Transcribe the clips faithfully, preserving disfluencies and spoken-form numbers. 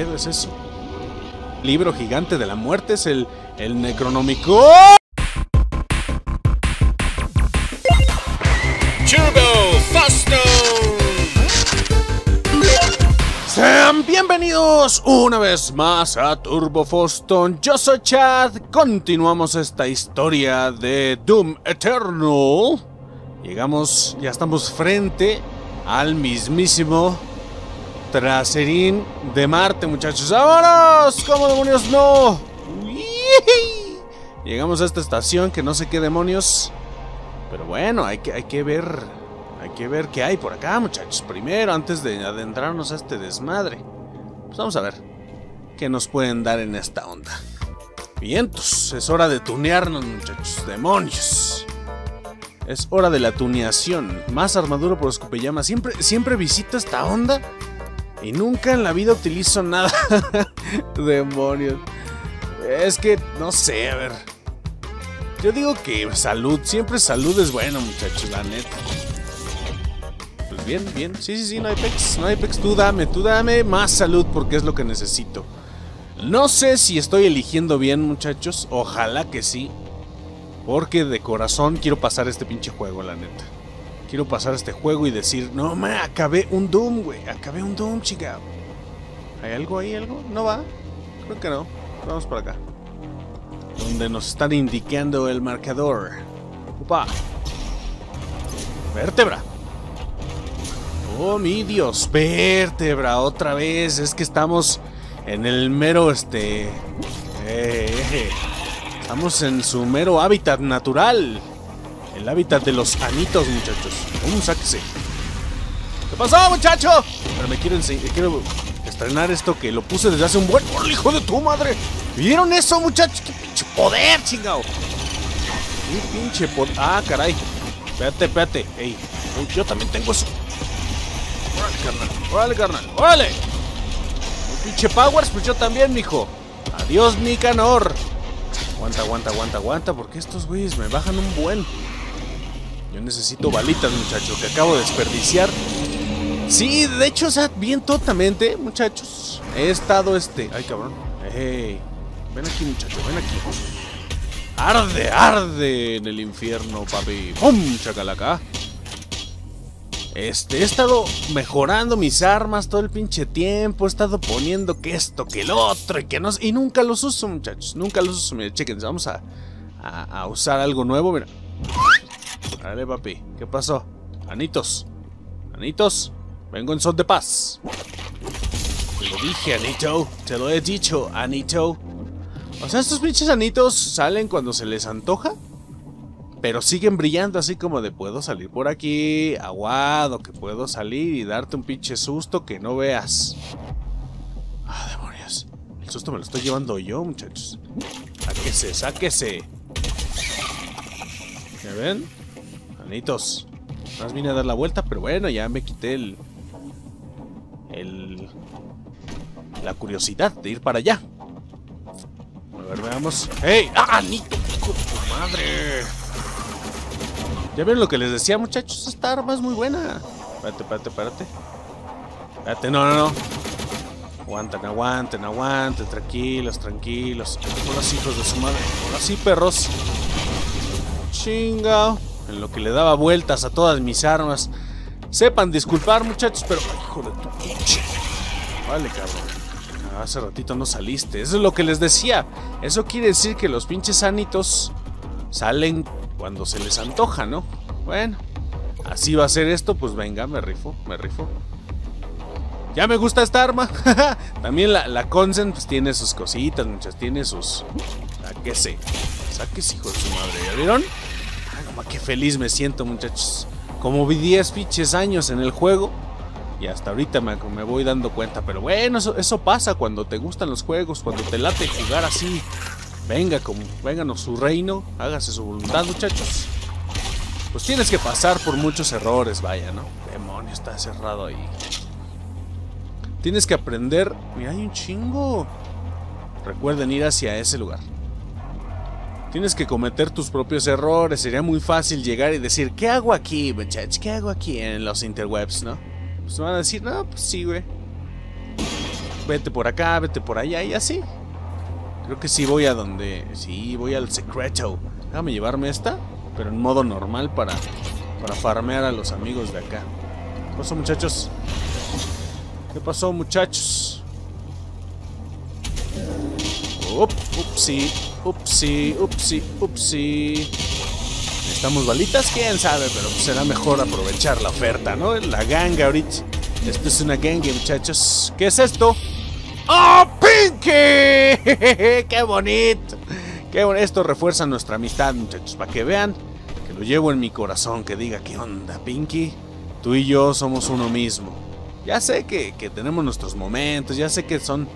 ¿Qué es eso? Libro gigante de la muerte es el, el Necronómico. Turbo Fozton. Sean bienvenidos una vez más a Turbo Fozton. Yo soy Chad. Continuamos esta historia de Doom Eternal. Llegamos, ya estamos frente al mismísimo Tracerín de Marte, muchachos. ¡Vámonos! ¡Cómo demonios no! ¡Yee! Llegamos a esta estación que no sé qué demonios. Pero bueno, hay que, hay que ver. Hay que ver qué hay por acá, muchachos. Primero, antes de adentrarnos a este desmadre. Pues vamos a ver qué nos pueden dar en esta onda. Vientos, es hora de tunearnos, muchachos. ¡Demonios! Es hora de la tuneación. Más armadura por escopillama. Siempre, siempre visito esta onda y nunca en la vida utilizo nada. Demonios. Es que, no sé, a ver. Yo digo que salud, siempre salud es bueno, muchachos, la neta. Pues bien, bien. Sí, sí, sí, no hay pex, no hay pex. Tú dame, tú dame más salud porque es lo que necesito. No sé si estoy eligiendo bien, muchachos. Ojalá que sí. Porque de corazón quiero pasar este pinche juego, la neta. Quiero pasar este juego y decir, no, man, acabé un Doom, güey. Acabé un Doom, chica. ¿Hay algo ahí, algo? ¿No va? Creo que no. Vamos para acá. Donde nos están indicando el marcador. Opa. Vértebra. Oh, mi Dios. Vértebra, otra vez. Es que estamos en el mero, este... Eh, eh. Estamos en su mero hábitat natural. El hábitat de los anitos, muchachos. ¡Vamos, sáquese! ¿Qué pasó, muchacho? Pero me quiero enseñar, quiero estrenar esto que lo puse desde hace un buen... ¡Oh, hijo de tu madre! ¿Vieron eso, muchachos? ¡Qué pinche poder, chingado! ¡Qué pinche poder! ¡Ah, caray! Espérate, espérate. ¡Ey! Oh, yo también tengo eso. ¡Órale, carnal! ¡Órale, carnal! ¡Órale! Un pinche powers, pues yo también, mijo. ¡Adiós, Nicanor! Aguanta, aguanta, aguanta, aguanta, porque estos güeyes me bajan un buen... Yo necesito balitas, muchachos, que acabo de desperdiciar. Sí, de hecho, o sea, bien totalmente, muchachos. He estado este... Ay, cabrón. Hey, ven aquí, muchachos, ven aquí. Arde, arde en el infierno, papi. ¡Pum! Chacalaca. Este, he estado mejorando mis armas todo el pinche tiempo. He estado poniendo que esto, que el otro y que no... Y nunca los uso, muchachos. Nunca los uso. Mira, chequen, vamos a, a, a usar algo nuevo, mira. Dale, papi, ¿qué pasó? Anitos, anitos, vengo en son de paz. Te lo dije, anito, te lo he dicho, anito. O sea, estos pinches anitos salen cuando se les antoja, pero siguen brillando así como de puedo salir por aquí, aguado, que puedo salir y darte un pinche susto que no veas. Ah, demonios, el susto me lo estoy llevando yo, muchachos. Sáquese, sáquese. ¿Me ven? Anitos. Más vine a dar la vuelta, pero bueno, ya me quité el... El... La curiosidad de ir para allá. A ver, veamos. ¡Hey! ¡Ah, anito! ¡Hijo de tu madre! ¿Ya vieron lo que les decía, muchachos? Esta arma es muy buena. Espérate, espérate, espérate. Espérate, no, no, no. Aguanten, aguanten, aguanten. Tranquilos, tranquilos. Hola, hijos de su madre. Hola, sí, perros. Chingao. En lo que le daba vueltas a todas mis armas. Sepan disculpar, muchachos, pero... ¡Hijo de tu pinche! Vale, cabrón. Hace ratito no saliste. Eso es lo que les decía. Eso quiere decir que los pinches anitos salen cuando se les antoja, ¿no? Bueno, así va a ser esto. Pues venga, me rifo, me rifo. Ya me gusta esta arma. También la, la Consent pues, tiene sus cositas, muchachos. Tiene sus... Sáquese. Sáquese, hijo de su madre. ¿Ya vieron? Qué feliz me siento, muchachos. Como vi diez pinches años en el juego y hasta ahorita me, me voy dando cuenta. Pero bueno, eso, eso pasa cuando te gustan los juegos, cuando te late jugar así. Venga, como, vénganos su reino, hágase su voluntad, muchachos. Pues tienes que pasar por muchos errores, vaya, ¿no? Demonio, está cerrado ahí. Tienes que aprender. Mira, hay un chingo. Recuerden ir hacia ese lugar. Tienes que cometer tus propios errores. Sería muy fácil llegar y decir, ¿qué hago aquí, muchachos? ¿Qué hago aquí en los interwebs, no? Pues van a decir, no, pues sí, güey. vete por acá, vete por allá y así. Creo que sí voy a donde... Sí, voy al secreto. Déjame llevarme esta, pero en modo normal para, para farmear a los amigos de acá. ¿Qué pasó, muchachos? ¿Qué pasó, muchachos? Up, upsi, upsi, upsi, upsi. ¿Necesitamos balitas? ¿Quién sabe? Pero será mejor aprovechar la oferta, ¿no? La ganga ahorita. Esto es una ganga, muchachos. ¿Qué es esto? ¡Oh, Pinky! ¡Qué bonito! Qué bonito. Esto refuerza nuestra amistad, muchachos. Para que vean que lo llevo en mi corazón. Que diga, ¿qué onda, Pinky? Tú y yo somos uno mismo. Ya sé que, que tenemos nuestros momentos. Ya sé que son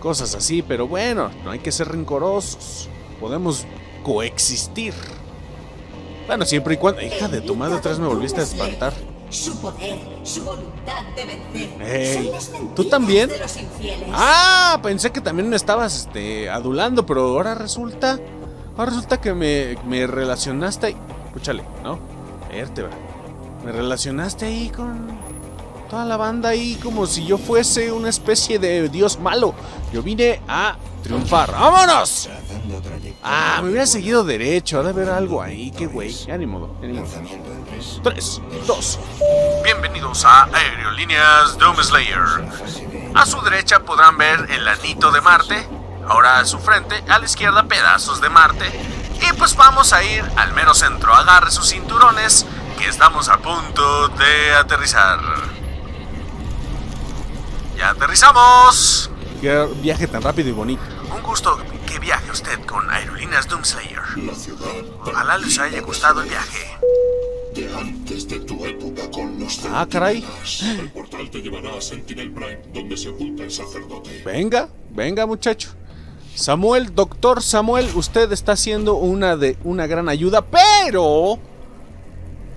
cosas así. Pero bueno, no hay que ser rencorosos. Podemos coexistir. Bueno, siempre y cuando... Hija de tu madre, otra vez me volviste a espantar. Su poder, su voluntad de vencer. Hey, ¿tú también? Ah, pensé que también me estabas este, adulando, pero ahora resulta... Ahora resulta que me, me relacionaste ahí... Escúchale, ¿no? Vértebra. Me relacionaste ahí con... Toda la banda ahí como si yo fuese una especie de dios malo. Yo vine a triunfar. ¡Vámonos! Ah, me hubiera seguido derecho. Ha de haber algo ahí. Qué güey. Ya ni modo. Ya ni modo. tres, dos. Bienvenidos a Aerolíneas Doom Slayer. A su derecha podrán ver el anito de Marte. Ahora a su frente, a la izquierda pedazos de Marte. Y pues vamos a ir al mero centro. Agarre sus cinturones que estamos a punto de aterrizar. ¡Ya aterrizamos! ¡Qué viaje tan rápido y bonito! Un gusto que viaje usted con Aerolíneas Doom Slayer. Ojalá les haya gustado el viaje. De antes de tu época con los ah, caray. El portal te llevará a Sentinel Prime, donde se oculta el sacerdote. Venga, venga, muchacho. Samuel, doctor Samuel, usted está siendo una de una gran ayuda, pero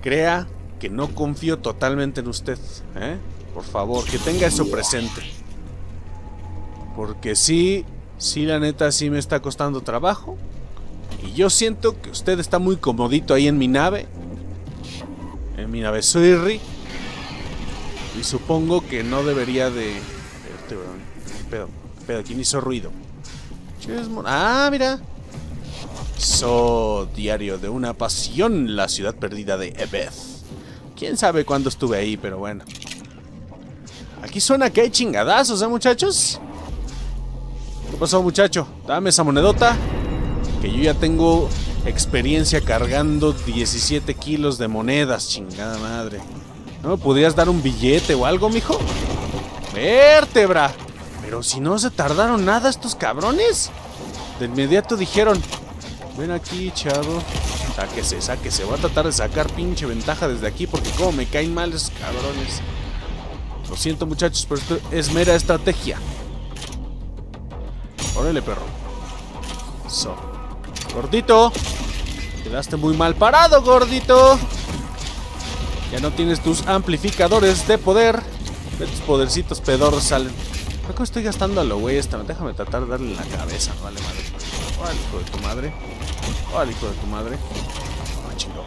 crea que no confío totalmente en usted, ¿eh? Por favor, que tenga eso presente. Porque sí, sí, la neta, sí me está costando trabajo. Y yo siento que usted está muy comodito ahí en mi nave. En mi nave Sirri. Y supongo que no debería de... ¿Qué pedo? ¿Qué pedo? ¿Quién hizo ruido? Ah, mira. So, diario de una pasión. La ciudad perdida de Ebeth. Quién sabe cuándo estuve ahí, pero bueno. Aquí suena que hay chingadazos, ¿eh, muchachos? ¿Qué pasó, muchacho? Dame esa monedota. Que yo ya tengo... experiencia cargando diecisiete kilos de monedas, chingada madre. ¿No me podrías dar un billete o algo, mijo? ¡Vértebra! Pero si no se tardaron nada estos cabrones. De inmediato dijeron: ven aquí, chavo. Sáquese, sáquese. Voy a tratar de sacar pinche ventaja desde aquí porque como me caen mal esos cabrones. Lo siento, muchachos, pero esto es mera estrategia. Órale, perro. So. Gordito, quedaste muy mal parado, gordito. Ya no tienes tus amplificadores de poder. De tus podercitos pedorros salen. Creo que estoy gastando a lo güey esta. Déjame tratar de darle en la cabeza. Vale, madre. Órale, hijo de tu madre. Órale, hijo de tu madre. Oh, chingo.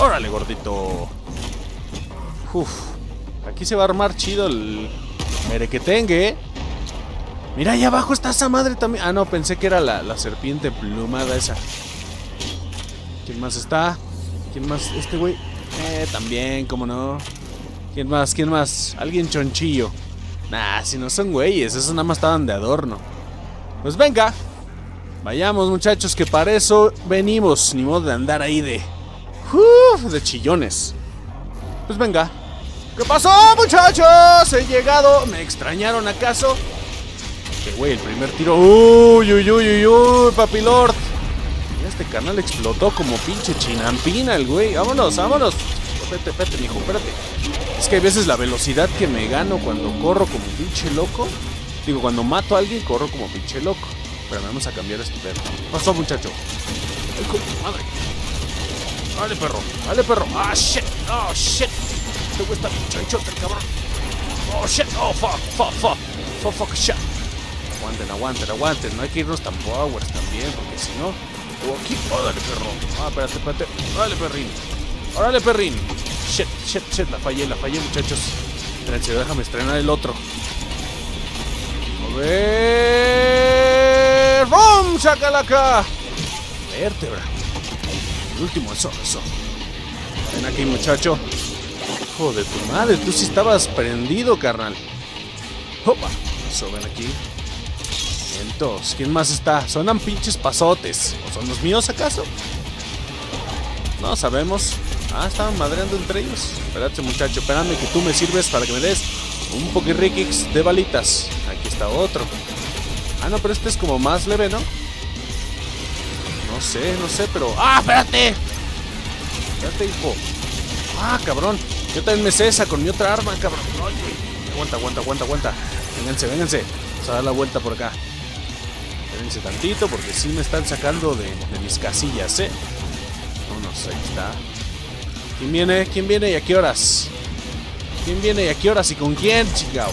Órale, gordito. Uf. Aquí se va a armar chido el merequetengue. Mira, allá abajo está esa madre también. Ah, no, pensé que era la, la serpiente plumada esa. ¿Quién más está? ¿Quién más? Este güey. Eh, también, cómo no. ¿Quién más? ¿Quién más? Alguien chonchillo. Nah, si no son güeyes. Esos nada más estaban de adorno. Pues venga. Vayamos, muchachos, que para eso venimos. Ni modo de andar ahí de... Uf, de chillones. Pues venga. ¿Qué pasó, muchachos? He llegado. ¿Me extrañaron acaso? Güey, el primer tiro. Uy, uy, uy, uy, uy, papi Lord. Mira, este canal explotó como pinche chinampina el güey. Vámonos, vámonos. Espérate, espérate, mijo, espérate. Es que hay veces la velocidad que me gano cuando corro como pinche loco. Digo, cuando mato a alguien, corro como pinche loco. Pero vamos a cambiar este perro. ¿Qué pasó, muchacho? Ay, co- madre. Dale, perro, dale, perro. Ah, shit, oh, shit. Tengo esta pinche chota, cabrón. Oh, shit, oh, fuck, fuck, fuck. Fuck, fuck, shit. Aguanten, aguanten, aguanten. No hay que irnos tan powers también, porque si no... Oh, aquí... Oh, dale, perro. Ah, espérate, espérate. Órale, perrín. Órale, perrín. Shit, shit, shit. La fallé, la fallé, muchachos. Espérense, déjame estrenar el otro. ver... ¡Rom, chacalaca! Vértebra. El último, eso, eso. Ven aquí, muchacho. Hijo de tu madre, tú sí estabas prendido, carnal. Opa, eso, ven aquí. Entonces, ¿quién más está? Sonan pinches pasotes. ¿O son los míos, acaso? No sabemos. Ah, estaban madreando entre ellos. Espérate, muchacho, espérame que tú me sirves para que me des un Pokérikix de balitas. Aquí está otro. Ah, no, pero este es como más leve, ¿no? No sé, no sé, pero... ¡Ah, espérate! Espérate, hijo. ¡Ah, cabrón! Yo también me sé esa con mi otra arma, cabrón. Oye. Aguanta, aguanta, aguanta, aguanta. Vénganse, vénganse. Vamos a dar la vuelta por acá. Vénganse tantito porque sí me están sacando de, de mis casillas, ¿eh? Vámonos, ahí está. ¿Quién viene? ¿Quién viene y a qué horas? ¿Quién viene y a qué horas? ¿Y con quién, chingao?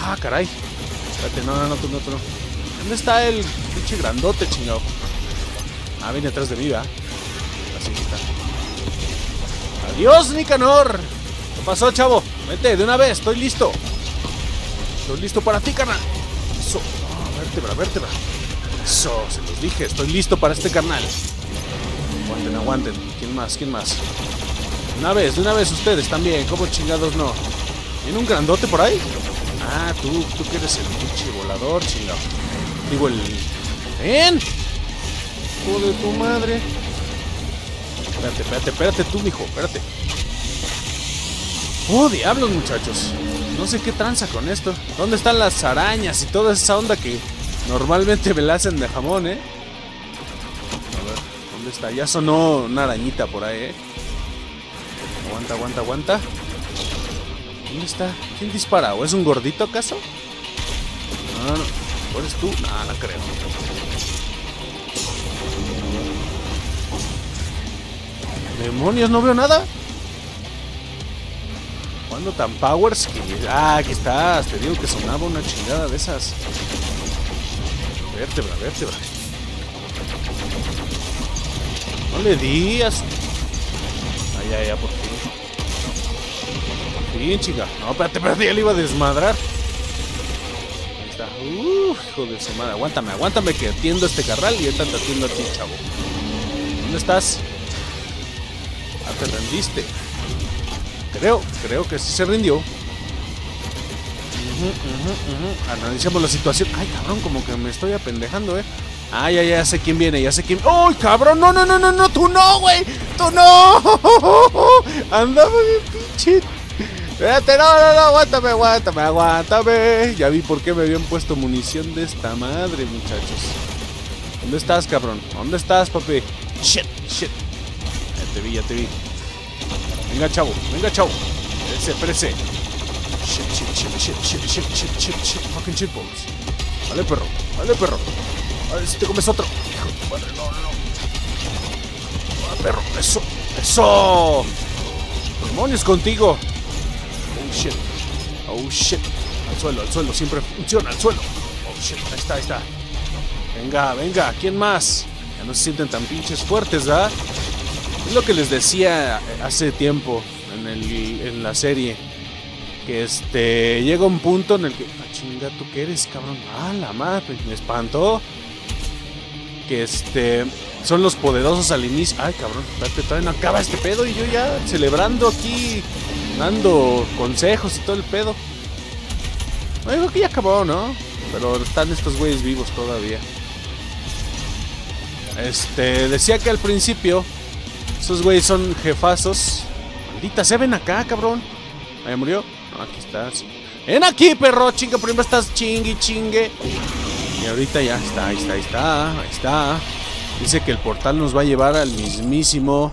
Ah, caray. Espérate, no, no, no, tú no, tú no. ¿Dónde está el pinche grandote, chingao? Ah, viene atrás de mí, ¿verdad? Así está. ¡Adiós, Nicanor! ¿Qué pasó, chavo? Vete, de una vez, estoy listo. Estoy listo para ti, carnal. Eso. Oh, vértebra, vértebra. Eso, se los dije, estoy listo para este carnal. Aguanten, aguanten. ¿Quién más? ¿Quién más? Una vez, de una vez ustedes también, como chingados no. ¿Tiene un grandote por ahí? Ah, tú, tú que eres el pinche volador, chingado. Digo el... ¡Ven! ¡Hijo de tu madre! Espérate, espérate, espérate tú, mijo, espérate. ¡Oh, diablos, muchachos! No sé qué tranza con esto. ¿Dónde están las arañas y toda esa onda que normalmente me la hacen de jamón, eh? A ver, ¿dónde está? Ya sonó una arañita por ahí, eh. Aguanta, aguanta, aguanta. ¿Dónde está? ¿Quién dispara? ¿O es un gordito acaso? No, no, no. ¿Eres tú? No, no creo. ¡Demonios! No veo nada. ¿Cuándo tan powers? Que... Ah, aquí estás. Te digo que sonaba una chingada de esas. Vértebra, vértebra. No le di a su... Ay, ay, ay, por fin. Bien, chica. No, espérate, espérate, ya le iba a desmadrar. Ahí está. Uh, hijo de su madre. Aguántame, aguántame que atiendo este carral y ahorita te atiendo a ti, chavo. ¿Dónde estás? Ah, te rendiste. Creo, creo que sí se rindió. Uh-huh, uh-huh, uh-huh. Analicemos la situación. Ay, cabrón, como que me estoy apendejando, eh. Ah, ya, ya sé quién viene, ya sé quién... ¡Uy, cabrón! ¡No, no, no, no, no! ¡Tú no, güey! ¡Tú no! ¡Andame, pinche! Espérate, no, no, no, aguántame, aguántame, aguántame. Ya vi por qué me habían puesto munición de esta madre, muchachos. ¿Dónde estás, cabrón? ¿Dónde estás, papi? Shit, shit. Ya te vi, ya te vi. Venga, chavo, venga, chavo. Prese, prese. Shit, shit, shit, shit, shit, shit, shit, shit, shit. Fucking shit balls. Vale, perro, vale, perro. A ver si te comes otro. Hijo de madre, no, no, no. Ah, perro, eso, eso. Demonios contigo. Oh shit, oh shit. Al suelo, al suelo, siempre funciona, al suelo. Oh shit, ahí está, ahí está. Venga, venga, ¿quién más? Ya no se sienten tan pinches fuertes, ¿verdad? Es lo que les decía hace tiempo en, el, en la serie. Que este, llega un punto en el que... Ah, chinga, ¿tú qué eres, cabrón? Ah, la madre, me espantó. Que este, son los poderosos al inicio. Ay, cabrón, todavía no acaba este pedo y yo ya celebrando aquí, dando consejos y todo el pedo. No digo que ya acabó, ¿no? Pero están estos güeyes vivos todavía. Este, decía que al principio esos güeyes son jefazos. Maldita, se ven acá, cabrón. Ahí murió. No, aquí estás. ¡Ven aquí, perro! Chinga, primero estás chingue, chingue. Y ahorita ya está, ahí está, ahí está, ahí está. Dice que el portal nos va a llevar al mismísimo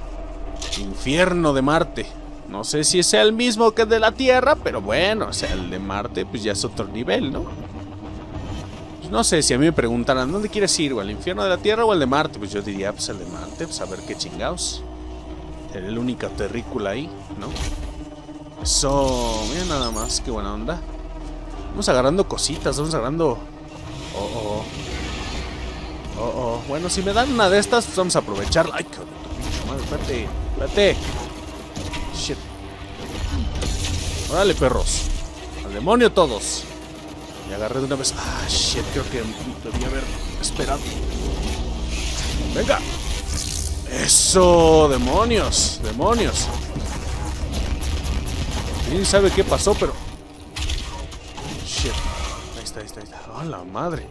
infierno de Marte. No sé si sea el mismo que el de la Tierra, pero bueno, o sea, el de Marte pues ya es otro nivel, ¿no? Pues no sé, si a mí me preguntaran, ¿dónde quieres ir? ¿O al infierno de la Tierra o al de Marte? Pues yo diría, pues el de Marte, pues a ver qué chingados. Seré el único terrícola ahí, ¿no? Eso, mira nada más, qué buena onda. Vamos agarrando cositas, vamos agarrando... Oh, oh, oh, oh, bueno, si me dan una de estas, pues vamos a aprovecharla. Ay, cabrón, madre, espérate, espérate. Shit. Órale, perros. Al demonio todos. Me agarré de una vez. Ah, shit, creo que debía haber esperado. ¡Venga! ¡Eso! ¡Demonios! ¡Demonios! Ni sabe qué pasó, pero... Shit. Ahí está, ahí está, ahí está. ¡Ah, la madre!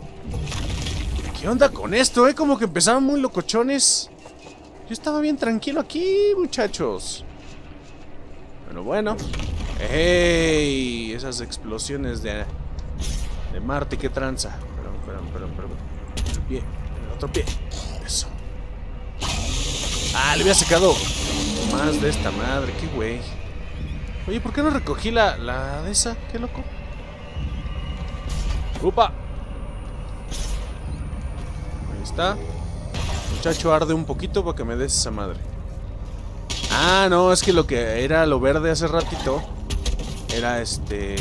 ¿Qué onda con esto, eh? Como que empezaban muy locochones. Yo estaba bien tranquilo aquí, muchachos. Pero bueno. ¡Ey! Esas explosiones de... de Marte, qué tranza. Perdón, perdón, perdón, perdón. El pie, el otro pie. Eso. Ah, le había sacado más de esta madre, qué güey. Oye, ¿por qué no recogí la, la de esa? Qué loco. ¡Upa! Ahí está. Muchacho, arde un poquito para que me des esa madre. Ah, no, es que lo que era lo verde hace ratito era este...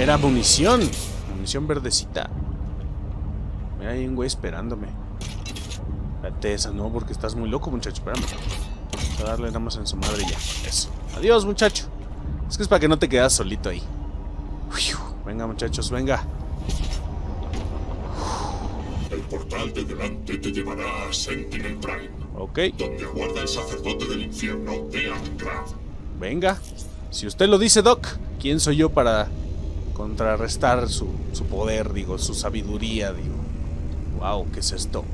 era munición. Munición verdecita. Mira, hay un güey esperándome. Espérate, esa no, porque estás muy loco, muchacho. Espérame. Voy a darle nada más en su madre y ya. Eso. Adiós, muchacho. Es que es para que no te quedas solito ahí. Uiu. Venga, muchachos, venga. El portal de delante te llevará a Sentinel Prime. Ok. Donde aguarda el sacerdote del infierno de Ancra. Venga. Si usted lo dice, Doc, ¿quién soy yo para contrarrestar su, su poder, digo, su sabiduría, digo? Wow, ¿qué es esto?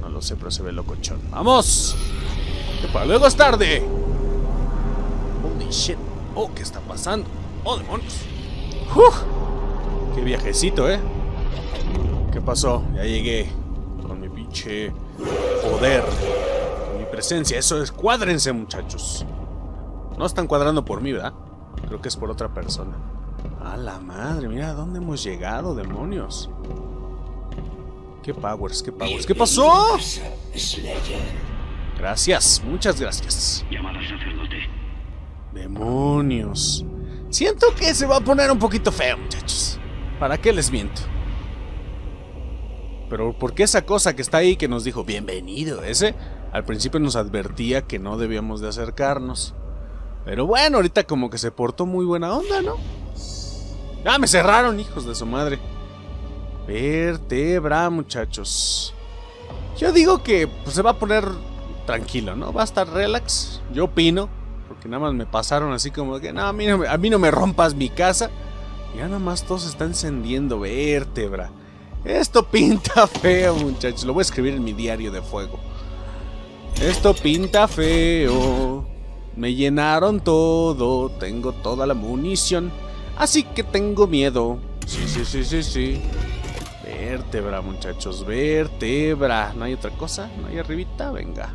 No lo sé, pero se ve locochón. ¡Vamos! ¡Que para luego es tarde! ¡Holy shit! ¡Oh, qué está pasando! ¡Oh, demonios! ¡Uf! ¡Qué viajecito, eh! ¿Qué pasó? Ya llegué. Con mi pinche poder. Con mi presencia. Eso es, cuádrense, muchachos. No están cuadrando por mí, ¿verdad? Creo que es por otra persona. A la madre, mira, ¿a dónde hemos llegado, demonios? Qué powers, qué powers. ¿Qué pasó? Gracias, muchas gracias. Llamada sacerdote. Demonios. Siento que se va a poner un poquito feo, muchachos. ¿Para qué les miento? Pero ¿por qué esa cosa que está ahí que nos dijo bienvenido? Ese al principio nos advertía que no debíamos de acercarnos. Pero bueno, ahorita como que se portó muy buena onda, ¿no? ¡Ah, me cerraron, hijos de su madre! Vértebra, muchachos. Yo digo que pues, se va a poner tranquilo, ¿no? Va a estar relax, yo opino. Porque nada más me pasaron así como que no, a mí no me, a mí no me rompas mi casa. Ya nada más todo se está encendiendo, vértebra. Esto pinta feo, muchachos. Lo voy a escribir en mi diario de fuego. Esto pinta feo. Me llenaron todo. Tengo toda la munición. Así que tengo miedo. Sí, sí, sí, sí, sí. Vértebra, muchachos. Vértebra. ¿No hay otra cosa? ¿No hay arribita? Venga.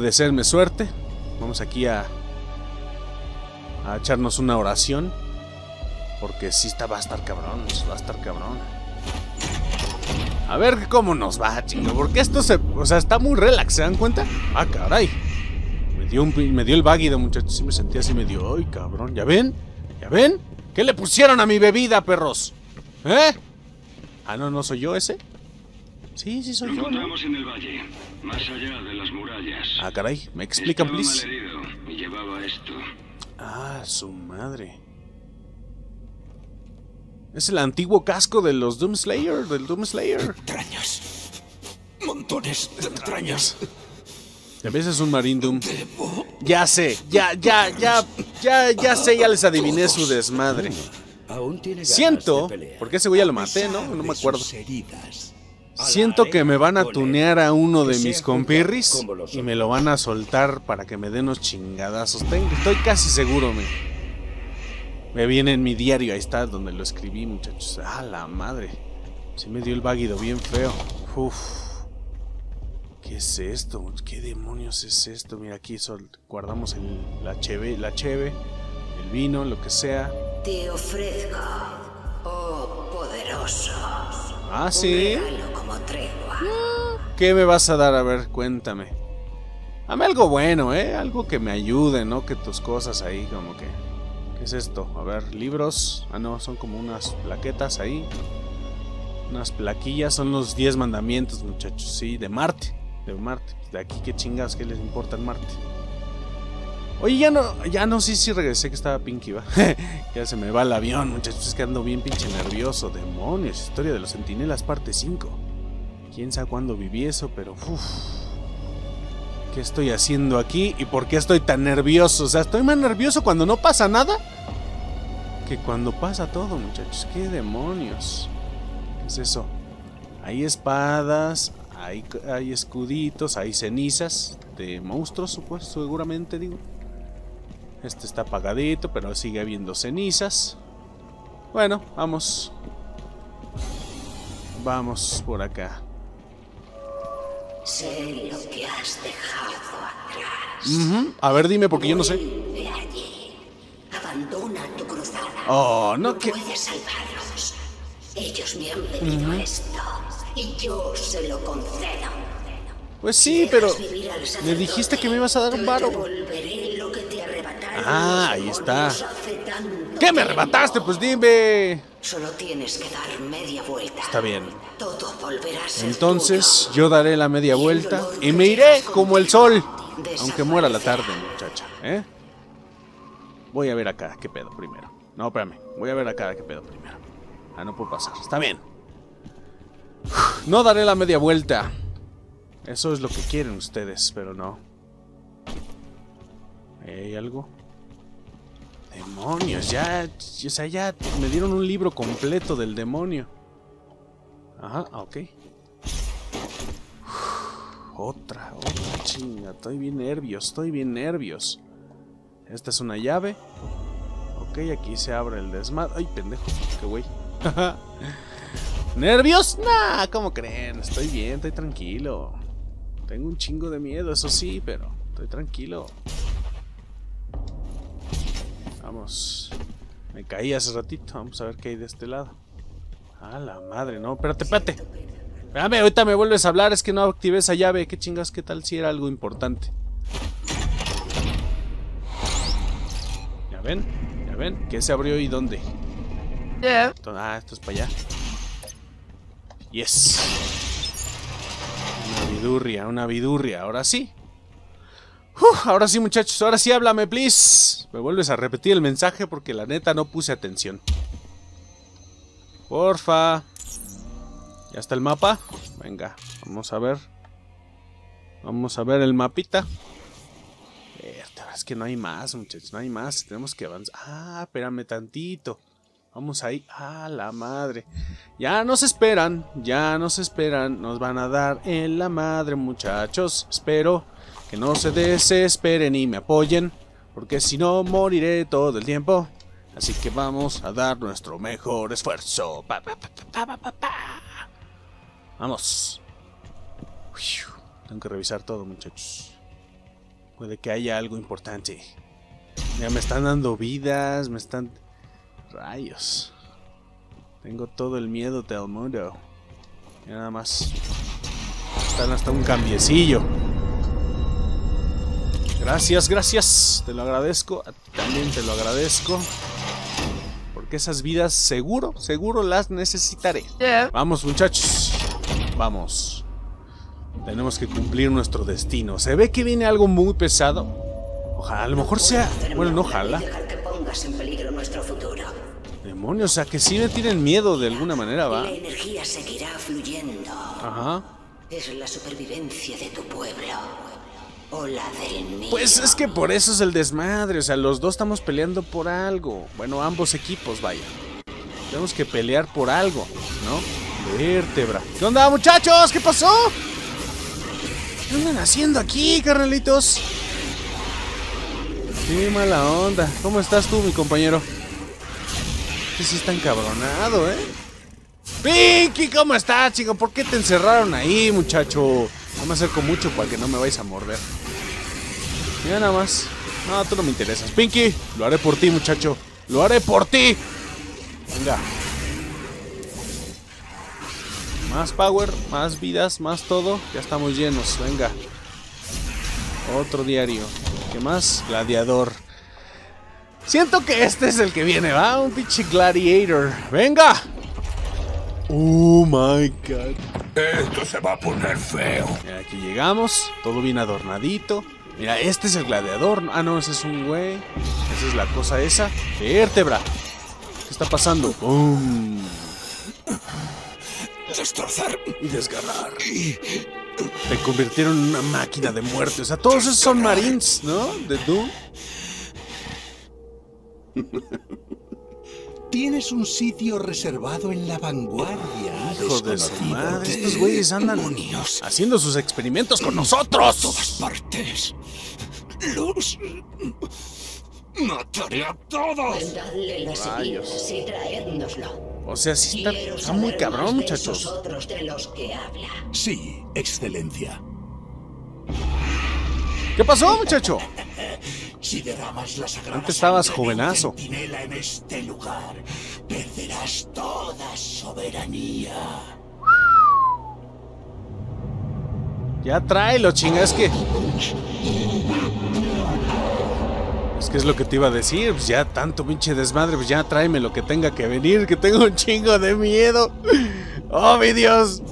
Deseenme suerte. Vamos aquí a... a echarnos una oración. Porque sí está, va a estar cabrón. Va a estar cabrón. A ver cómo nos va, chingo. Porque esto se... o sea, está muy relax. ¿Se dan cuenta? Ah, caray. Me dio, un, me dio el váguido, muchachos. Sí me sentí así medio... ¡Ay, cabrón! ¿Ya ven? ¿Ya ven? ¿Qué le pusieron a mi bebida, perros? ¿Eh? Ah, no, ¿no soy yo ese? Sí, sí soy yo. Nos encontramos en el valle, más allá de las murallas. Ah, caray. ¿Me explican, please? Estaba malherido y llevaba esto. Ah, su madre. Es el antiguo casco de los Doom Slayer, del Doom Slayer. Extraños. Montones de extraños. A veces un Marine Doom. Ya sé, ya, ya, ya, ya, ya sé, ya les adiviné su desmadre. Siento, porque ese güey ya lo maté, ¿no? No me acuerdo. Siento que me van a tunear a uno de mis compirris y me lo van a soltar para que me den unos chingadazos. Tengo, estoy casi seguro, me. Me viene en mi diario, ahí está donde lo escribí, muchachos. Ah, la madre. Se me dio el váguido bien feo. Uff. ¿Qué es esto? ¿Qué demonios es esto? Mira, aquí sol, guardamos el, la, cheve, la cheve, el vino, lo que sea. Te ofrezco, oh poderoso. Ah, sí. Un regalo como tregua. ¿Qué me vas a dar? A ver, cuéntame. Dame algo bueno, ¿eh? Algo que me ayude, ¿no? Que tus cosas ahí, como que... ¿Qué es esto? A ver, libros. Ah, no, son como unas plaquetas ahí. Unas plaquillas, son los diez mandamientos, muchachos. Sí, de Marte. De Marte, de aquí qué chingados, que les importa en Marte. Oye, ya no, ya no, sí, sí regresé, que estaba Pinky, va. Ya se me va el avión, muchachos, es que ando bien pinche nervioso. Demonios, historia de los sentinelas parte cinco. Quién sabe cuándo viví eso, pero uff. ¿Qué estoy haciendo aquí? ¿Y por qué estoy tan nervioso? O sea, estoy más nervioso cuando no pasa nada que cuando pasa todo, muchachos. ¿Qué demonios? ¿Qué es eso? Hay espadas, hay, hay escuditos, hay cenizas de monstruos, pues, seguramente, digo. Este está apagadito, pero sigue habiendo cenizas. Bueno, vamos. Vamos por acá. Sé lo que has dejado atrás. Uh-huh. A ver, dime, porque yo no sé. Vuelve allí. Abandona tu cruzada. Oh, no, no que... puedes salvarlos. Ellos me han pedido uh-huh. esto y yo se lo concedo. Pues sí, pero me dijiste que me ibas a dar un varo. Lo que te arrebataron. Ah, ahí está. ¿Qué me arrebataste? Pues dime. Solo tienes que dar media vuelta. Está bien. Todo volverá a ser entonces tuyo. Yo daré la media vuelta y, y me iré como el sol, aunque muera la tarde, muchacha, ¿eh? Voy a ver acá qué pedo primero. No, espérame. Voy a ver acá qué pedo primero. Ah, no puedo pasar. Está bien. No daré la media vuelta. Eso es lo que quieren ustedes, pero no. ¿Hay algo? Demonios, ya, o sea, ya me dieron un libro completo del demonio. Ajá, ok. Uf, otra, otra chinga, estoy bien nervioso, estoy bien nervioso. Esta es una llave. Ok, aquí se abre el desmadre. Ay, pendejo, qué güey. ¿Nervios? Nah, ¿cómo creen? Estoy bien, estoy tranquilo. Tengo un chingo de miedo, eso sí, pero estoy tranquilo. Vamos, me caí hace ratito. Vamos a ver qué hay de este lado. A la madre, no, espérate, espérate. Espérame, ahorita me vuelves a hablar. Es que no activé esa llave, qué chingas, qué tal si era algo importante. Ya ven, ya ven, ¿qué se abrió y dónde? Yeah. Ah, esto es para allá. Yes. Una vidurria, una vidurria, ahora sí. Uh, ahora sí, muchachos, ahora sí háblame, please. Me vuelves a repetir el mensaje porque la neta no puse atención. Porfa. ¿Ya está el mapa? Venga, vamos a ver. Vamos a ver el mapita. Es que no hay más, muchachos, no hay más. Tenemos que avanzar. Ah, espérame tantito. Vamos ahí. ¡Ah, la madre! Ya nos esperan, ya nos esperan. Nos van a dar en la madre, muchachos. Espero que no se desesperen y me apoyen, porque si no moriré todo el tiempo. Así que vamos a dar nuestro mejor esfuerzo. Pa, pa, pa, pa, pa, pa, pa. Vamos. Uy, tengo que revisar todo, muchachos. Puede que haya algo importante. Ya me están dando vidas, me están... Rayos. Tengo todo el miedo del mundo. Ya nada más. Están hasta un cambiecillo. Gracias, gracias. Te lo agradezco. También te lo agradezco. Porque esas vidas seguro, seguro las necesitaré. Yeah. Vamos, muchachos. Vamos. Tenemos que cumplir nuestro destino. Se ve que viene algo muy pesado. Ojalá, a lo mejor sea... Bueno, no ojalá. En peligro nuestro futuro. Demonios, o sea que sí me tienen miedo de alguna manera, va. La energía seguirá fluyendo. Ajá. Es la supervivencia de tu pueblo o la del mío. Pues es que por eso es el desmadre, o sea, los dos estamos peleando por algo. Bueno, ambos equipos, vaya. Tenemos que pelear por algo, ¿no? Vértebra. ¿Qué onda, muchachos? ¿Qué pasó? ¿Qué andan haciendo aquí, carnalitos? Qué mala onda. ¿Cómo estás tú, mi compañero? Que sí está encabronado, ¿eh? Pinky, ¿cómo estás, chico? ¿Por qué te encerraron ahí, muchacho? No me acerco mucho para que no me vais a morder. Mira nada más. No, tú no me interesas. Pinky, lo haré por ti, muchacho. Lo haré por ti. Venga. Más power, más vidas, más todo. Ya estamos llenos, venga. Otro diario. ¿Qué más? Gladiador. Siento que este es el que viene, ¿va? Un pinche gladiator. ¡Venga! ¡Oh, my God! Esto se va a poner feo. Aquí llegamos. Todo bien adornadito. Mira, este es el gladiador. Ah, no, ese es un güey. Esa es la cosa esa. Vértebra. ¿Qué está pasando? ¡Bum! Destrozar y desgarrar. Te convirtieron en una máquina de muerte. O sea, todos esos son marines, ¿no? De Doom. Tienes un sitio reservado en la vanguardia. Hijo de su madre. Estos güeyes andan demonios haciendo sus experimentos con nosotros. A todas partes. Los mataré a todos. Vendadle las heridas y traédnoslo. O sea, sí está, está muy cabrón, muchachos. De los que habla. Sí, excelencia. ¿Qué pasó, muchacho? Si derramas la sagrada sangre, estabas jovenazo. En este lugar, perderás toda soberanía. Ya tráelo, chinga, es que... Es que es lo que te iba a decir, pues ya tanto pinche desmadre, pues ya tráeme lo que tenga que venir, que tengo un chingo de miedo. ¡Oh, mi Dios!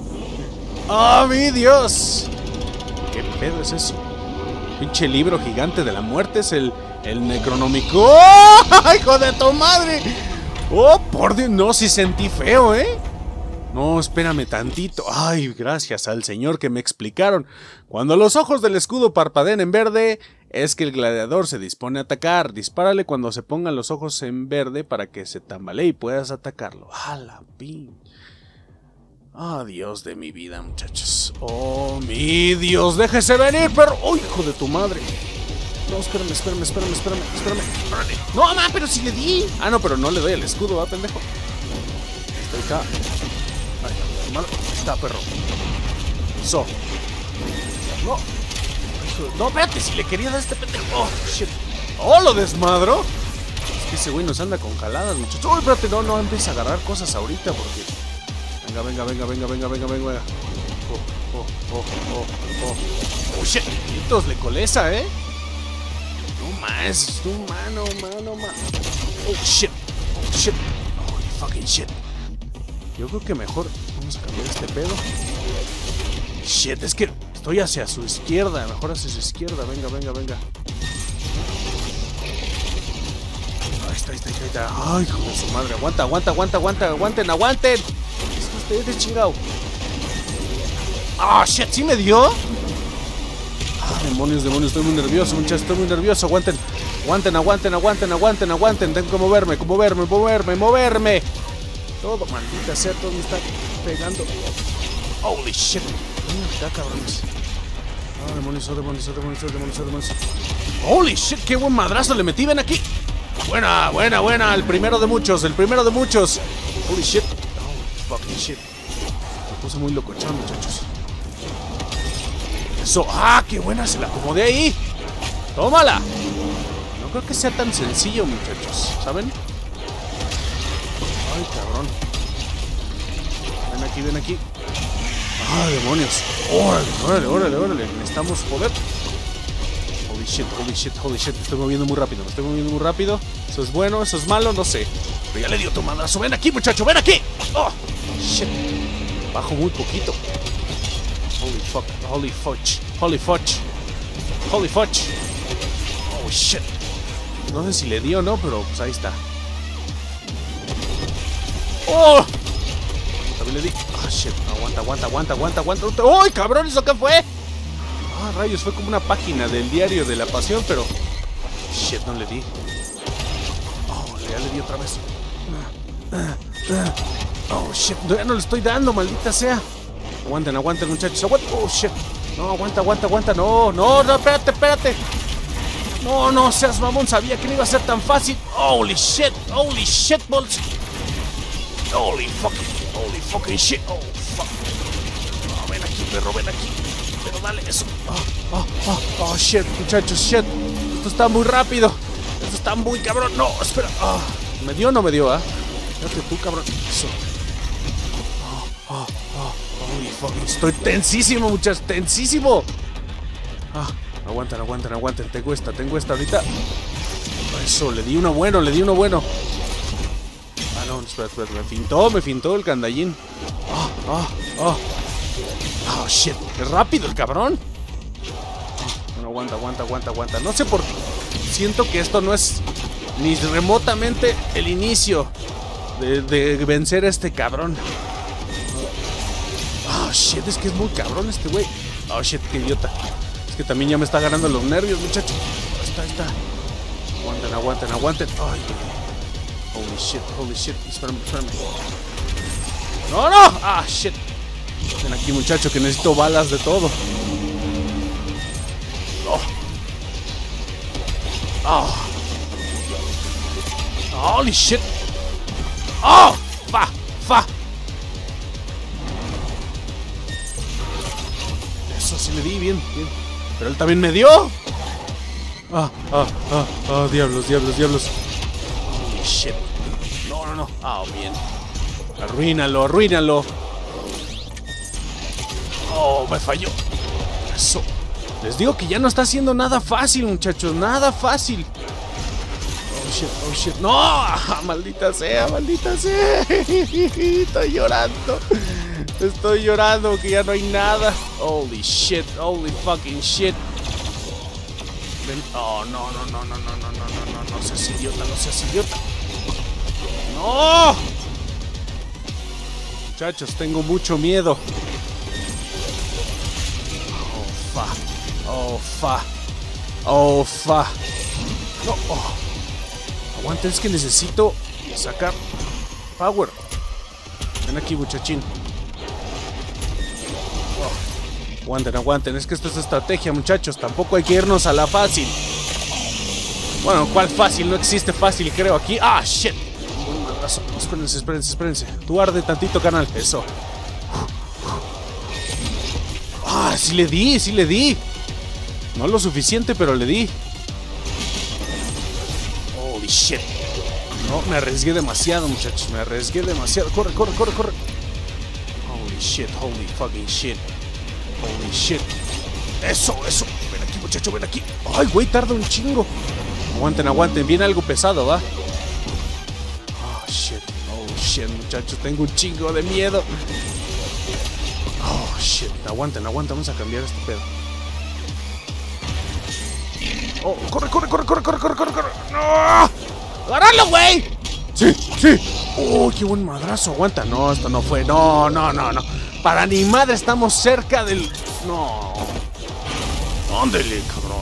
¡Oh, mi Dios! ¿Qué pedo es eso? Pinche libro gigante de la muerte, es el, el Necronómico. ¡Oh, hijo de tu madre! ¡Oh, por Dios! No, si sentí feo, ¿eh? No, espérame tantito. Ay, gracias al señor que me explicaron. Cuando los ojos del escudo parpadeen en verde, es que el gladiador se dispone a atacar. Dispárale cuando se pongan los ojos en verde para que se tambalee y puedas atacarlo. ¡Ah, la pin! ¡Ah, Dios de mi vida, muchachos! ¡Oh, mi Dios! ¡Déjese venir, perro! ¡Oh, hijo de tu madre! No, espérame, espérame, espérame, espérame, espérame. espérame. ¡No, mamá! ¡Pero si le di! Ah, no, pero no le doy el escudo, ¿ah, pendejo? Estoy acá. Ahí está, perro. So. No. No, espérate, si le quería dar a este pendejo. Oh, shit. Oh, lo desmadro. Es que ese güey nos anda con jaladas, muchachos. Uy, espérate, no, no empieces a agarrar cosas ahorita porque... Venga, venga, venga, venga, venga, venga, venga. Oh, oh, oh, oh, oh. Oh, shit. Entonces le colesa, ¿eh? No más. No, mano, mano, mano. Oh, shit. Oh, shit. Holy fucking shit. Yo creo que mejor vamos a cambiar este pedo. Shit, es que estoy hacia su izquierda. Mejor hacia su izquierda. Venga, venga, venga. Ahí está, ahí está, ahí está. Ay, hijo de su madre. Aguanta, aguanta, aguanta, aguanta. Aguanten, aguanten. Es que ustedes de chingado. Ah, shit, ¿sí me dio? Ah, demonios, demonios. Estoy muy nervioso, muchachos. Estoy muy nervioso. Aguanten, aguanten, aguanten, aguanten, aguanten, aguanten. Tengo que moverme, que moverme, moverme, moverme. Todo, maldita sea, todo me está pegando. Holy shit. Está cabrones. Ah, demonios, oh, demonios, oh, demonios, oh, demonios, oh, demonios. Holy shit, qué buen madrazo le metí, ven aquí. Buena, buena, buena. El primero de muchos, el primero de muchos. Holy shit. Oh, fucking shit. Me puse muy locochón, muchachos. Eso, ah, qué buena, se la acomodé ahí. Tómala. No creo que sea tan sencillo, muchachos, ¿saben? Ay, cabrón. Ven aquí, ven aquí. Ah, demonios. Órale, órale, órale, órale. Necesitamos poder. Holy shit, holy shit, holy shit. Me estoy moviendo muy rápido, me estoy moviendo muy rápido. Eso es bueno, eso es malo, no sé. Pero ya le dio tu madrazo. Ven aquí, muchacho, ven aquí. Oh, shit. Bajo muy poquito. Holy fuck, holy fudge, holy fudge. Holy fudge. Oh, shit. No sé si le dio o no, pero pues ahí está. ¡Oh! También le di. ¡Ah, oh, shit! Aguanta, aguanta, aguanta, aguanta, aguanta. ¡Uy, cabrón! ¿Eso qué fue? ¡Ah, oh, rayos! Fue como una página del diario de la pasión, pero... ¡Shit! No le di. ¡Oh, ya le di otra vez! ¡Oh, shit! ¡Ya no le estoy dando, maldita sea! Aguanten, aguanten, muchachos. ¡Aguanta! ¡Oh, shit! No, aguanta, aguanta, aguanta. ¡No, no, no! ¡Espérate, espérate! ¡No, no seas mamón! Sabía que no iba a ser tan fácil. ¡Holy shit! ¡Holy shit, balls! Holy fucking, holy fucking shit. Oh, fuck. Oh, ven aquí, perro, ven aquí. Pero dale eso. Oh, oh, oh, oh, shit, muchachos, shit. Esto está muy rápido. Esto está muy cabrón. No, espera. Oh. ¿Me dio o no me dio, ah? ¿Eh? Fíjate tú, cabrón. Eso. Oh, oh, oh, holy fucking. Estoy tensísimo, muchachos, tensísimo. Ah, oh, aguanten, aguanten, aguanten. Tengo esta, tengo esta ahorita. Eso, le di uno bueno, le di uno bueno. No, espera, espera, me fintó, me fintó el candallín. Oh, oh, oh. Oh, shit. Es rápido el cabrón. Bueno, aguanta, aguanta, aguanta, aguanta. No sé por qué. Siento que esto no es ni remotamente el inicio de, de vencer a este cabrón. Oh, shit, es que es muy cabrón este güey. Oh, shit, qué idiota. Es que también ya me está ganando los nervios, muchachos. Ahí está, ahí está. Aguanten, aguanten, aguanten. Ay, holy shit, holy shit. Espérame, espérame. ¡No, no! ¡Ah, shit! Ven aquí, muchacho, que necesito balas de todo. ¡Oh! ¡Oh! ¡Holy shit! ¡Oh! ¡Fa! ¡Fa! Eso sí le di, bien, bien. Pero él también me dio. ¡Ah, ah, ah! ¡Ah, diablos, diablos, diablos! ¡Holy shit! No, no, no. ¡Ah, bien! Arruínalo, arruínalo. Oh, me falló. Eso. Les digo que ya no está haciendo nada fácil, muchachos. Nada fácil. Oh, shit, oh, shit. No, ah, maldita sea, maldita sea. Estoy llorando. Estoy llorando que ya no hay nada. Holy shit, holy fucking shit. Oh, no, no, no, no, no, no, no, no, no seas idiota, no seas idiota. No. Muchachos, tengo mucho miedo. Oh, fa. Oh, fa. Oh, fa. No, oh. Aguanta, es que necesito sacar power. Ven aquí, muchachín. Oh. Aguanten, aguanten. Es que esto es estrategia, muchachos. Tampoco hay que irnos a la fácil. Bueno, ¿cuál fácil? No existe fácil, creo, aquí. ¡Ah, shit! Espérense, espérense, espérense. Tú arde tantito, canal. Eso. Ah, sí le di, sí le di. No lo suficiente, pero le di. Holy shit. No, me arriesgué demasiado, muchachos. Me arriesgué demasiado. Corre, corre, corre, corre. Holy shit, holy fucking shit. Holy shit. Eso, eso. Ven aquí, muchacho, ven aquí. Ay, güey, tarda un chingo. Aguanten, aguanten. Viene algo pesado, ¿va? Shit. Oh shit, muchachos, tengo un chingo de miedo. Oh shit, aguanten, aguanten, vamos a cambiar este pedo. Oh, corre, corre, corre, corre, corre, corre, corre, corre. ¡No! ¡Agárralo, güey! Sí, sí. Oh, qué buen madrazo, aguanta. No, esto no fue. No, no, no, no. Para ni madre, estamos cerca del. No. Ándele, cabrón.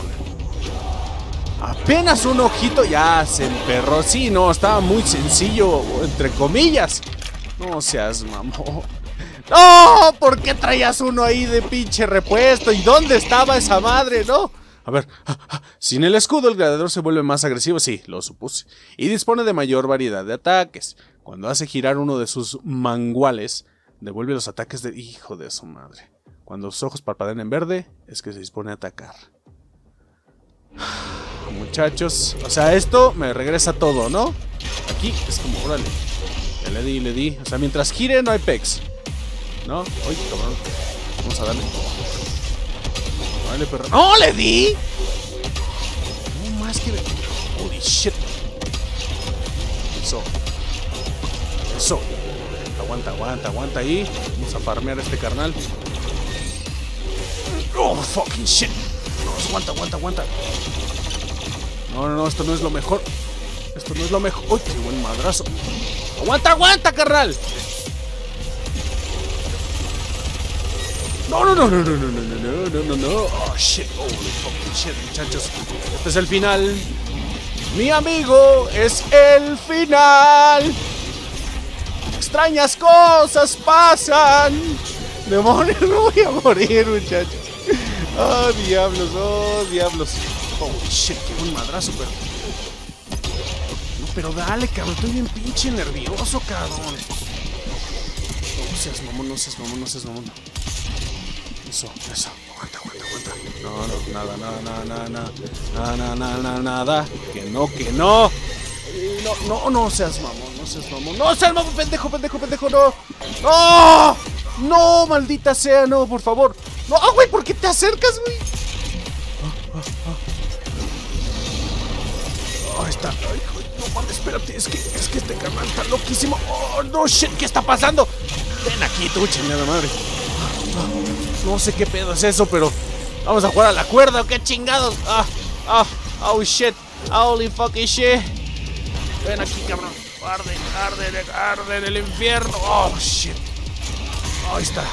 Apenas un ojito, ya se emperró. Sí, no, estaba muy sencillo, entre comillas. No seas mamón. ¡No! ¿Por qué traías uno ahí de pinche repuesto? ¿Y dónde estaba esa madre, no? A ver, sin el escudo el gladiador se vuelve más agresivo, sí, lo supuse. Y dispone de mayor variedad de ataques. Cuando hace girar uno de sus manguales, devuelve los ataques de hijo de su madre. Cuando los ojos parpadean en verde, es que se dispone a atacar. Muchachos, o sea, esto me regresa todo, ¿no? Aquí es como, órale. Ya le di, le di. O sea, mientras gire no hay pecs, ¿no? Ay, cabrón. Vamos a darle. Vale, perro. ¡No, le di! No más que... Holy shit. Eso. Eso. Aguanta, aguanta, aguanta ahí. Vamos a farmear a este carnal. Oh, fucking shit. No, aguanta, aguanta, aguanta. No, no, no, esto no es lo mejor. Esto no es lo mejor. ¡Uy, qué buen madrazo! ¡Aguanta, aguanta, carnal! No, no, no, no, no, no, no, no, no, no, no, no. Oh, shit, holy fucking shit, muchachos. Este es el final. Mi amigo, es el final. Extrañas cosas pasan. Demonios, no voy a morir, muchachos. Oh, diablos, oh, diablos. Oh, shit, qué buen madrazo, pero... No, pero dale, cabrón, estoy bien pinche nervioso, cabrón. No seas mamón, no seas mamón, no seas mamón. Eso, eso, aguanta, aguanta, aguanta. No, no, nada, nada, nada, nada, nada, nada, nada, nada, nada. Que no, que no. No, no, no seas mamón, no seas mamón. No seas mamón, pendejo, pendejo, pendejo, no. No, no, maldita sea, no, por favor. No, ah, güey, ¿por qué te acercas, güey? Ah, ah, ah. Ahí está. Ay, no mames, espérate, es que, es que este canal está loquísimo. Oh, no, shit, ¿qué está pasando? Ven aquí, tú, chingada madre. No sé qué pedo es eso, pero Vamos a jugar a la cuerda, qué chingados. Ah, ah, oh shit, holy fucking shit. Ven aquí, cabrón. Arde, arde, arde en el infierno. Oh shit. Ahí está.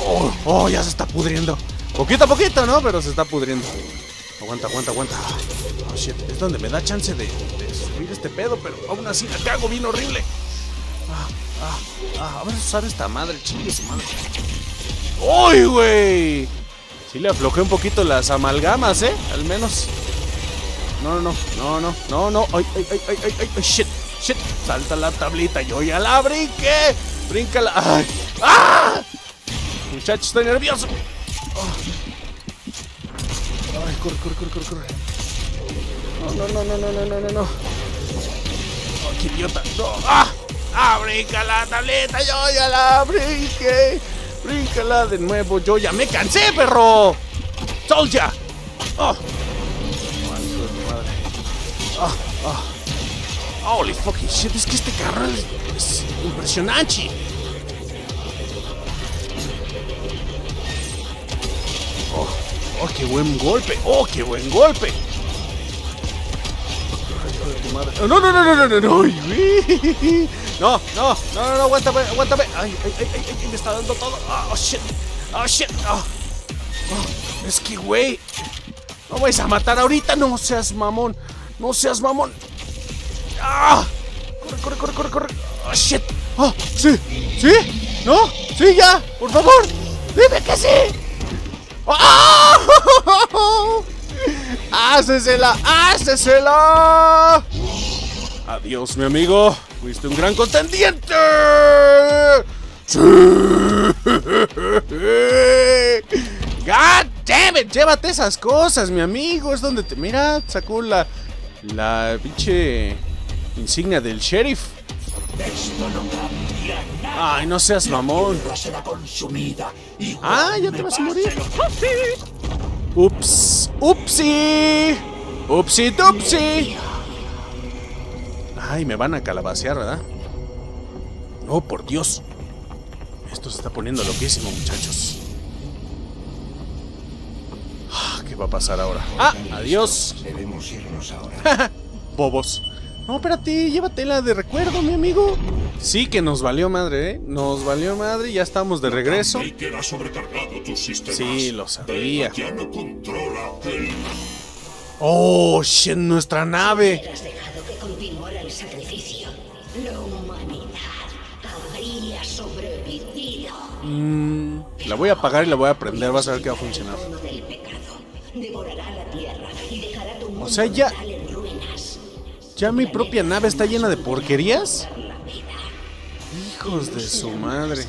Oh, oh, ya se está pudriendo. Poquito a poquito, ¿no? Pero se está pudriendo. Aguanta, aguanta, aguanta. Oh shit, es donde me da chance de, de subir este pedo, pero aún así la cago bien horrible. Ah, ah, ah, vamos a usar esta madre, chingue su madre. ¡Uy, güey! Sí le aflojé un poquito las amalgamas, ¿eh? Al menos. No, no, no, no, no, no. Ay, ay, ay, ay, ay, ay, shit, shit. Salta la tablita, yo ya la brinqué. Bríncala. Ay. ¡Ah! Muchachos, estoy nervioso. Oh. Ay, corre, corre, corre, corre, corre. No, no, no, no, no, no, no, no. Oh, qué idiota. No. ¡Ah! ¡Ah, brinca la tableta! ¡Yo ya la brinqué! ¡Bríncala de nuevo! ¡Yo ya me cansé, perro! ¡Solja! ¡Oh! Madre. ¡Oh! ¡Oh! ¡Holy fucking shit! Es que este carro es impresionante. ¡Oh! ¡Oh, qué buen golpe! ¡Oh, qué buen golpe! No, no, no, no, no, no, no, no, no, no, no, aguántame, aguántame. Ay, ay, ay, ay, me está dando todo. Oh, shit, oh, shit. Oh. Oh, es que, güey, no vais a matar ahorita. No seas mamón, no seas mamón. Ah, corre, corre, corre, corre, corre. Oh, shit. Oh, sí, sí, no, sí, ya, por favor, dime que sí. ¡Oh! ¡Hácesela! ¡Hácesela! Adiós, mi amigo. Fuiste un gran contendiente. ¡Sí! God damn it. Llévate esas cosas, mi amigo. Es donde te... Mira, sacó la... La pinche... insignia del sheriff. Esto no cambia nada. Ay, no seas mamón. Ah, ya te vas a morir. Ups, upsi, upsi, tupsi. Ay, me van a calabacear, ¿verdad? No, por Dios. Esto se está poniendo loquísimo, muchachos. ¿Qué va a pasar ahora? Ah, adiós. Debemos irnos ahora. Bobos. No, espérate, llévatela de recuerdo, mi amigo. Sí que nos valió madre, ¿eh? Nos valió madre, ya estamos de regreso. Sí, lo sabía. Oh, shit, nuestra nave. Mm, la voy a apagar y la voy a prender, vas a ver que va a funcionar. O sea, ya... ¿Ya mi propia nave está llena de porquerías? Hijos de su madre.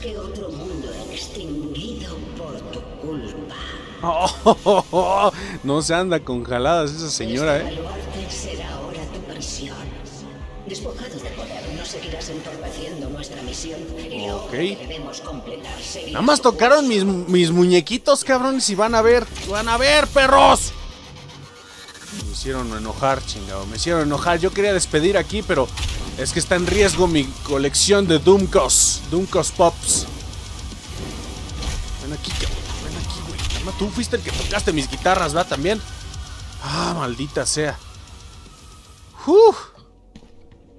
Oh, oh, oh, oh. No se anda con jaladas esa señora, eh. Ok. Nada más tocaron mis, mis muñequitos, cabrones, y van a ver. ¡Van a ver, perros! Me hicieron enojar, chingado. Me hicieron enojar. Yo quería despedir aquí, pero es que está en riesgo mi colección de Doomcos. Doomcos Pops. Ven aquí, cabrón. Ven aquí, güey. Tú fuiste el que tocaste mis guitarras, ¿va? También. Ah, maldita sea. Uf.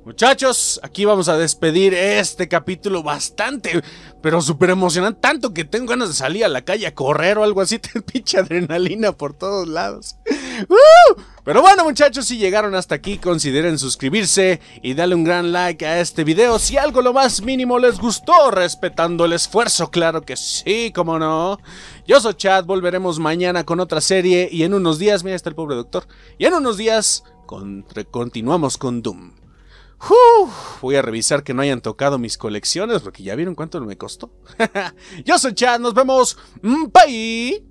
Muchachos, aquí vamos a despedir este capítulo bastante, pero súper emocionante. Tanto que tengo ganas de salir a la calle a correr o algo así. Te pinche adrenalina por todos lados. ¡Uh! Pero bueno, muchachos, si llegaron hasta aquí, consideren suscribirse y darle un gran like a este video si algo lo más mínimo les gustó, respetando el esfuerzo, claro que sí, como no. Yo soy Chad, volveremos mañana con otra serie y en unos días, mira, está el pobre doctor, y en unos días con, continuamos con Doom. ¡Uh! Voy a revisar que no hayan tocado mis colecciones porque ya vieron cuánto me costó. Yo soy Chad, nos vemos, bye.